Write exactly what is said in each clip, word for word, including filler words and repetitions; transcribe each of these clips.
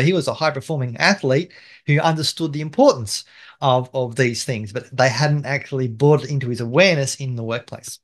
So he was a high-performing athlete who understood the importance of, of these things, but they hadn't actually brought it into his awareness in the workplace.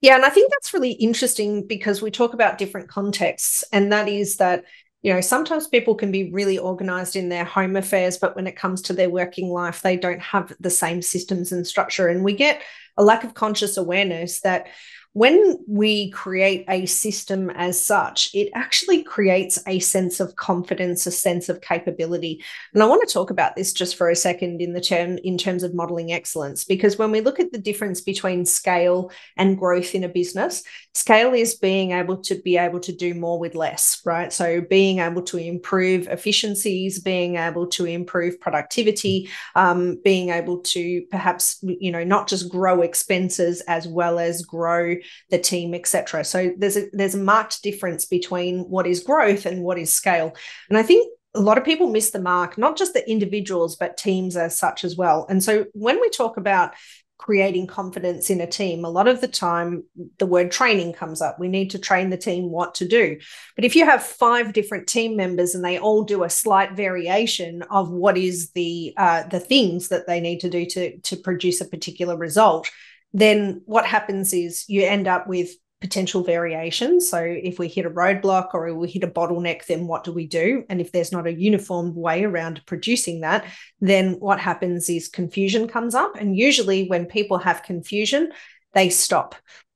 Yeah, and I think that's really interesting because we talk about different contexts, and that is that, you know, sometimes people can be really organised in their home affairs, but when it comes to their working life, they don't have the same systems and structure. And we get a lack of conscious awareness that when we create a system as such, it actually creates a sense of confidence, a sense of capability. And I want to talk about this just for a second in the term in terms of modeling excellence, because when we look at the difference between scale and growth in a business, scale is being able to be able to do more with less, right? So being able to improve efficiencies, being able to improve productivity, um, being able to perhaps, you know, not just grow expenses as well as grow the team, et cetera. So there's a there's a marked difference between what is growth and what is scale. And I think a lot of people miss the mark, not just the individuals, but teams as such as well. And so when we talk about creating confidence in a team, a lot of the time the word training comes up. We need to train the team what to do. But if you have five different team members and they all do a slight variation of what is the uh, the things that they need to do to, to produce a particular result, then what happens is you end up with potential variations. So if we hit a roadblock or we hit a bottleneck, then what do we do? And if there's not a uniform way around producing that, then what happens is confusion comes up. And usually when people have confusion, they stop.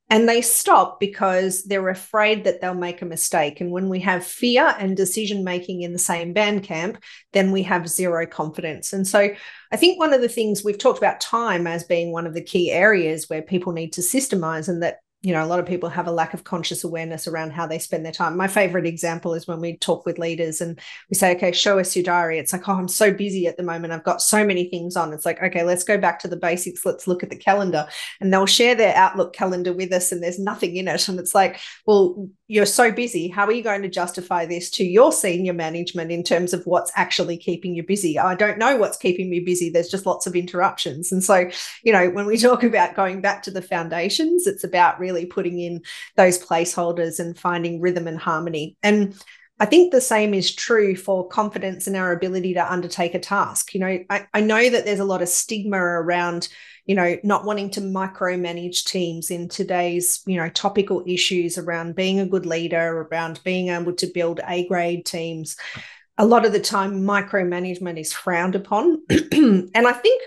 And they stop because they're afraid that they'll make a mistake. And when we have fear and decision-making in the same band camp, then we have zero confidence. And so I think one of the things we've talked about time as being one of the key areas where people need to systemize, and that, you know, a lot of people have a lack of conscious awareness around how they spend their time. My favorite example is when we talk with leaders and we say, okay, show us your diary. It's like, oh, I'm so busy at the moment. I've got so many things on. It's like, okay, let's go back to the basics. Let's look at the calendar. And they'll share their Outlook calendar with us and there's nothing in it. And it's like, well, you're so busy. How are you going to justify this to your senior management in terms of what's actually keeping you busy? I don't know what's keeping me busy. There's just lots of interruptions. And so, you know, when we talk about going back to the foundations, it's about really putting in those placeholders and finding rhythm and harmony. And I think the same is true for confidence in our ability to undertake a task. You know, I, I know that there's a lot of stigma around, you know, not wanting to micromanage teams in today's, you know, topical issues around being a good leader, around being able to build A-grade teams. A lot of the time, micromanagement is frowned upon. And I think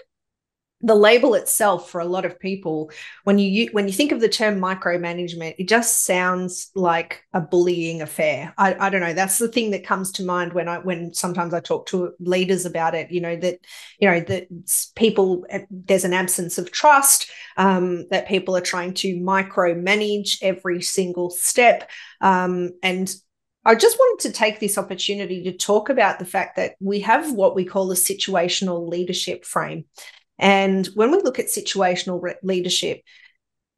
the label itself for a lot of people, when you when you think of the term micromanagement, it just sounds like a bullying affair. I, I don't know. That's the thing that comes to mind when I when sometimes I talk to leaders about it. You know that you know that people there's an absence of trust. Um, that people are trying to micromanage every single step, um, and. I just wanted to take this opportunity to talk about the fact that we have what we call a situational leadership frame. And when we look at situational re- leadership,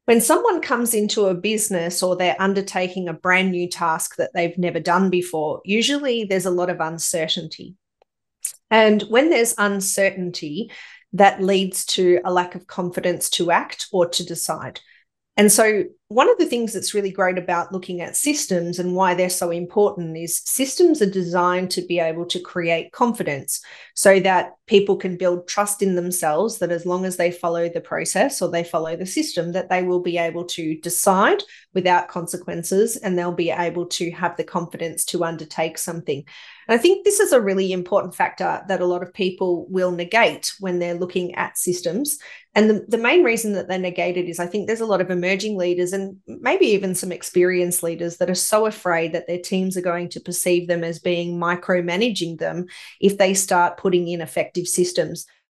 when someone comes into a business or they're undertaking a brand new task that they've never done before, usually there's a lot of uncertainty. And when there's uncertainty, that leads to a lack of confidence to act or to decide. And so one of the things that's really great about looking at systems and why they're so important is systems are designed to be able to create confidence so that people can build trust in themselves that as long as they follow the process or they follow the system, that they will be able to decide without consequences and they'll be able to have the confidence to undertake something. And I think this is a really important factor that a lot of people will negate when they're looking at systems. And the, the main reason that they negate it is I think there's a lot of emerging leaders and maybe even some experienced leaders that are so afraid that their teams are going to perceive them as being micromanaging them if they start putting in effective systems.